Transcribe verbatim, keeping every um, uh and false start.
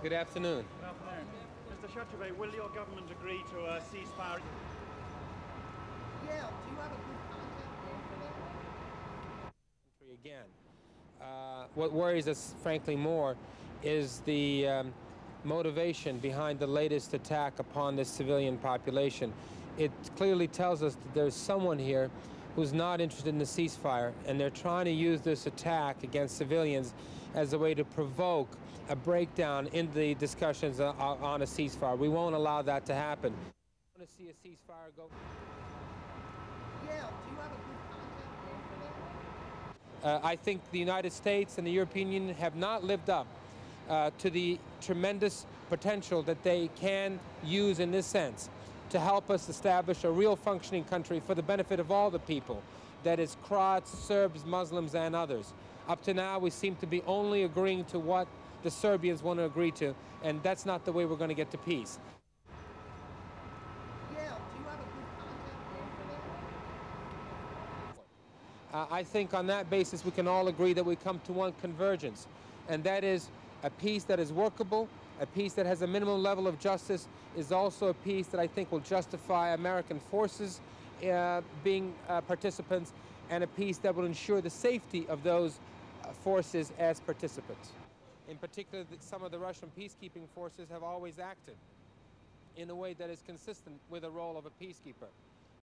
Good afternoon. Good afternoon. Mister Sacirbey, will your government agree to a ceasefire? Yeah, do you have a good contact for that? Again, uh, what worries us, frankly, more is the um, motivation behind the latest attack upon this civilian population. It clearly tells us that there's someone here who's not interested in the ceasefire, and they're trying to use this attack against civilians as a way to provoke a breakdown in the discussions on a ceasefire. We won't allow that to happen. I want to see a ceasefire go. Yeah, do you have a good contact for that? Uh, I think the United States and the European Union have not lived up uh, to the tremendous potential that they can use in this sense, to help us establish a real functioning country for the benefit of all the people, that is Croats, Serbs, Muslims, and others. Up to now, we seem to be only agreeing to what the Serbians want to agree to, and that's not the way we're going to get to peace. Yeah, do you have a good contact for that? Uh, I think on that basis, we can all agree that we come to one convergence, and that is a peace that is workable. A peace that has a minimum level of justice is also a peace that I think will justify American forces uh, being uh, participants, and a peace that will ensure the safety of those uh, forces as participants. In particular, some of the Russian peacekeeping forces have always acted in a way that is consistent with the role of a peacekeeper.